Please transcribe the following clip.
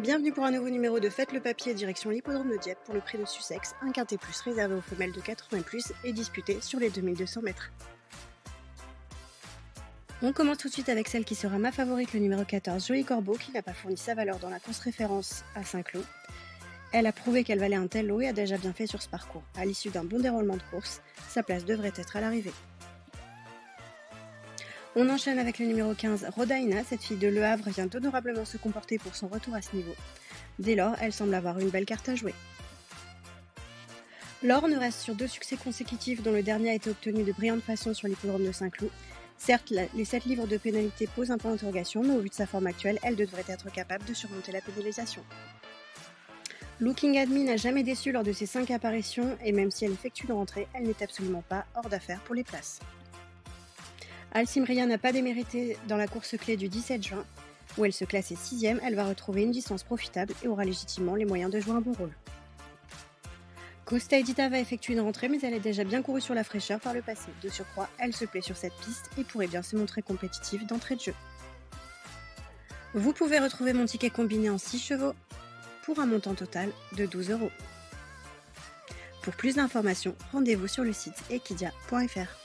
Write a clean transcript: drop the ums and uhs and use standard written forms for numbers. Bienvenue pour un nouveau numéro de Faites le Papier, direction l'hippodrome de Dieppe pour le Prix de Sussex, un quintet plus réservé aux femelles de 80 et plus et disputé sur les 2200 mètres. On commence tout de suite avec celle qui sera ma favorite, le numéro 14, Joli Corbeau, qui n'a pas fourni sa valeur dans la course référence à Saint-Cloud. Elle a prouvé qu'elle valait un tel lot et a déjà bien fait sur ce parcours. À l'issue d'un bon déroulement de course, sa place devrait être à l'arrivée. On enchaîne avec le numéro 15, Rodaina. Cette fille de Le Havre vient honorablement se comporter pour son retour à ce niveau. Dès lors, elle semble avoir une belle carte à jouer. L'Orne reste sur 2 succès consécutifs dont le dernier a été obtenu de brillante façon sur l'hippodrome de Saint-Cloud. Certes, les 7 livres de pénalité posent un point d'interrogation, mais au vu de sa forme actuelle, elle devrait être capable de surmonter la pénalisation. Looking Admi n'a jamais déçu lors de ses 5 apparitions et même si elle effectue une rentrée, elle n'est absolument pas hors d'affaire pour les places. Alcimria n'a pas démérité dans la course clé du 17 juin, où elle se classait 6e, elle va retrouver une distance profitable et aura légitimement les moyens de jouer un bon rôle. Costa Edita va effectuer une rentrée, mais elle est déjà bien courue sur la fraîcheur par le passé. De surcroît, elle se plaît sur cette piste et pourrait bien se montrer compétitive d'entrée de jeu. Vous pouvez retrouver mon ticket combiné en 6 chevaux pour un montant total de 12 €. Pour plus d'informations, rendez-vous sur le site equidia.fr.